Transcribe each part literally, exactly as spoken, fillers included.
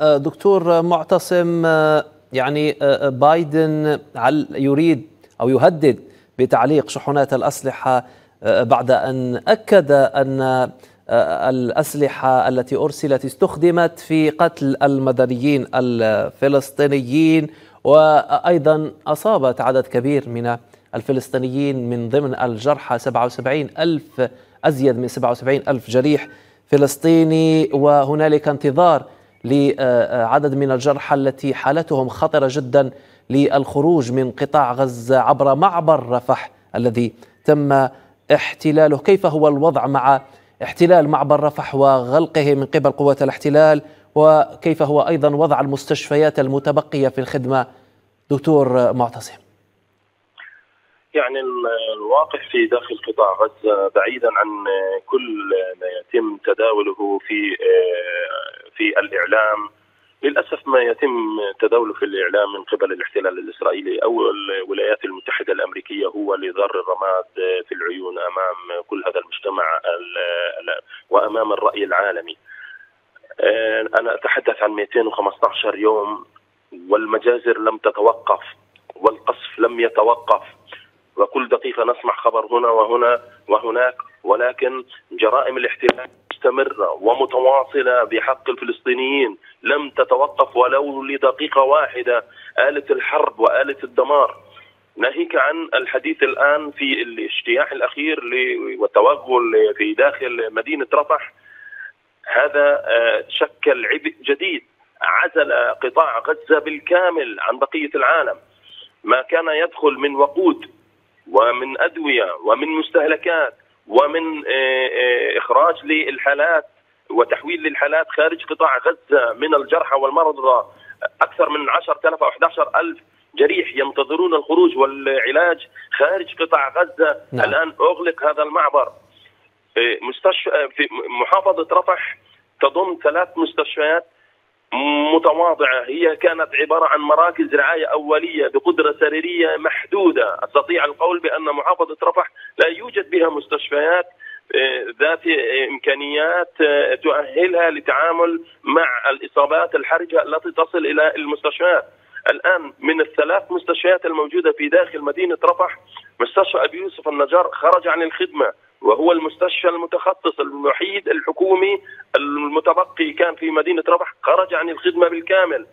دكتور معتصم، يعني بايدن هل يريد أو يهدد بتعليق شحنات الأسلحة بعد أن أكد أن الأسلحة التي أرسلت استخدمت في قتل المدنيين الفلسطينيين وأيضا أصابت عدد كبير من الفلسطينيين من ضمن الجرحى سبعة وسبعين ألف، أزيد من سبعة وسبعين ألف جريح فلسطيني، وهنالك انتظار لعدد من الجرحى التي حالتهم خطرة جدا للخروج من قطاع غزة عبر معبر رفح الذي تم احتلاله. كيف هو الوضع مع احتلال معبر رفح وغلقه من قبل قوات الاحتلال، وكيف هو أيضا وضع المستشفيات المتبقية في الخدمة دكتور معتصم؟ يعني الواقع في داخل قطاع غزة بعيدا عن كل ما يتم تداوله في في الإعلام، للأسف ما يتم تداوله في الإعلام من قبل الاحتلال الإسرائيلي أو الولايات المتحدة الأمريكية هو لذر الرماد في العيون أمام كل هذا المجتمع وأمام الرأي العالمي. أنا أتحدث عن مئتين وخمسة عشر يوم، والمجازر لم تتوقف والقصف لم يتوقف، وكل دقيقة نسمع خبر هنا وهنا وهناك، ولكن جرائم الاحتلال مستمرة ومتواصلة بحق الفلسطينيين لم تتوقف ولو لدقيقة واحدة. آلة الحرب وآلة الدمار، ناهيك عن الحديث الآن في الاجتياح الأخير والتوغل في داخل مدينة رفح، هذا شكل عبء جديد عزل قطاع غزة بالكامل عن بقية العالم. ما كان يدخل من وقود ومن أدوية ومن مستهلكات ومن إخراج للحالات وتحويل للحالات خارج قطاع غزة من الجرحى والمرضى، أكثر من عشرة آلاف أو أحد عشر ألف جريح ينتظرون الخروج والعلاج خارج قطاع غزة. نعم. الآن أغلق هذا المعبر. مستشفى في محافظة رفح تضم ثلاث مستشفيات متواضعة، هي كانت عبارة عن مراكز رعاية أولية بقدرة سريرية محدودة. أستطيع القول بأن محافظة رفح لا يوجد بها مستشفيات ذات إمكانيات تؤهلها للتعامل مع الإصابات الحرجة التي تصل إلى المستشفيات. الآن من الثلاث مستشفيات الموجودة في داخل مدينة رفح، مستشفى أبي يوسف النجار خرج عن الخدمة، وهو المستشفى المتخصص الوحيد الحكومي المتبقي كان في مدينة رفح، خرج عن الخدمة بالكامل.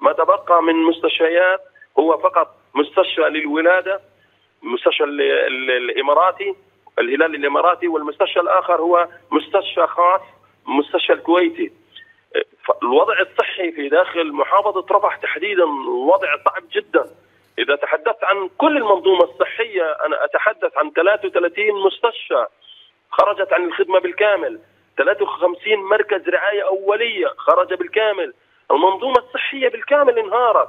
ما تبقى من مستشفيات هو فقط مستشفى للولادة، مستشفى الإماراتي الهلال الإماراتي، والمستشفى الآخر هو مستشفى خاص مستشفى الكويتي. الوضع الصحي في داخل محافظة رفح تحديدا وضع صعب جدا. إذا تحدثت عن كل المنظومة الصحية، أنا أتحدث عن ثلاثة وثلاثين مستشفى خرجت عن الخدمة بالكامل، ثلاثة وخمسين مركز رعاية أولية خرج بالكامل، المنظومة الصحية بالكامل انهارت.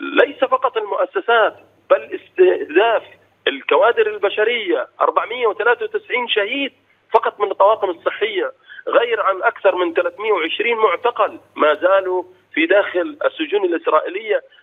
ليس فقط المؤسسات بل استهداف الكوادر البشرية، أربعمئة وثلاثة وتسعين شهيد فقط من الطواقم الصحية، غير عن أكثر من ثلاثمئة وعشرين معتقل ما زالوا في داخل السجون الإسرائيلية